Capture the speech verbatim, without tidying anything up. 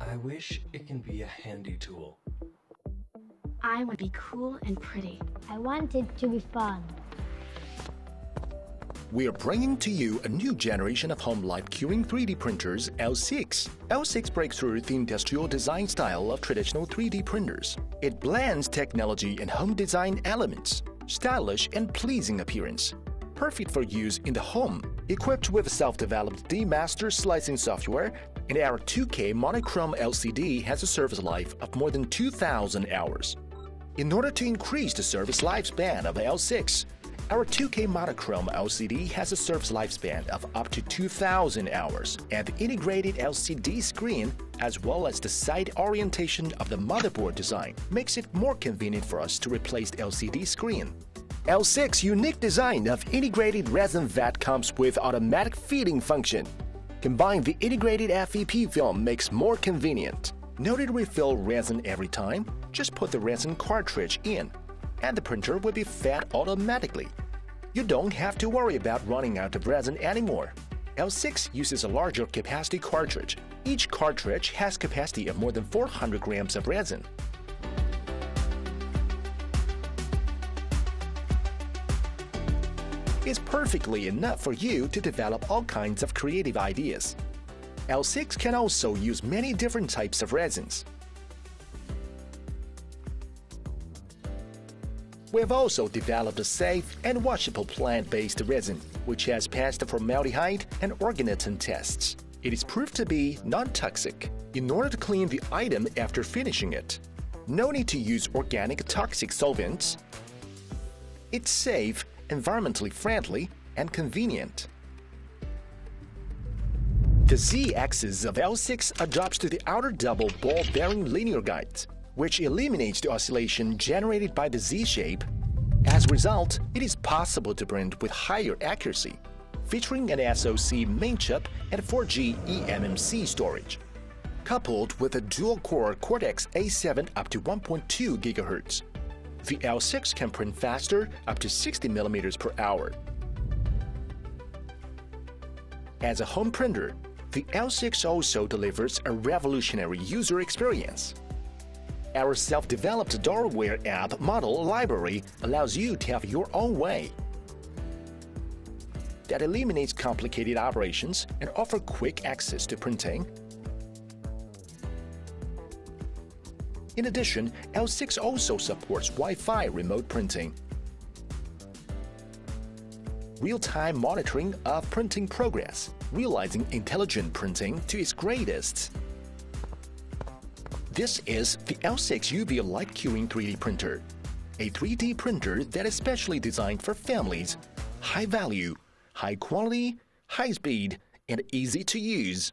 I wish it can be a handy tool. I would be cool and pretty. I want it to be fun. We're bringing to you a new generation of home light curing three D printers, L six. L six breaks through the industrial design style of traditional three D printers. It blends technology and home design elements, stylish and pleasing appearance. Perfect for use in the home, equipped with self-developed D-Master slicing software, and our two K monochrome L C D has a service life of more than two thousand hours. In order to increase the service lifespan of L six, our two K monochrome L C D has a service lifespan of up to two thousand hours, and the integrated L C D screen, as well as the side orientation of the motherboard design, makes it more convenient for us to replace the L C D screen. L six unique design of integrated resin vat comes with automatic feeding function. Combined, the integrated F E P film makes more convenient. No need to refill resin every time, just put the resin cartridge in, and the printer will be fed automatically. You don't have to worry about running out of resin anymore. L six uses a larger capacity cartridge. Each cartridge has capacity of more than four hundred grams of resin. It's perfectly enough for you to develop all kinds of creative ideas. L six can also use many different types of resins. We have also developed a safe and washable plant-based resin, which has passed the formaldehyde and organotin tests. It is proved to be non-toxic. In order to clean the item after finishing it, no need to use organic toxic solvents. It's safe, environmentally friendly, and convenient. The Z-axis of L six adapts to the outer double ball bearing linear guides, which eliminates the oscillation generated by the Z-shape. As a result, it is possible to print with higher accuracy, featuring an S O C main chip and four G eMMC storage, coupled with a dual-core Cortex A seven up to one point two gigahertz. The L six can print faster, up to sixty millimeters per hour. As a home printer, the L six also delivers a revolutionary user experience. Our self-developed DoraWare app model library allows you to have your own way that eliminates complicated operations and offers quick access to printing. In addition, L six also supports Wi-Fi remote printing, real-time monitoring of printing progress, realizing intelligent printing to its greatest. This is the L six U V light curing three D printer, a three D printer that is specially designed for families, high value, high quality, high speed, and easy to use.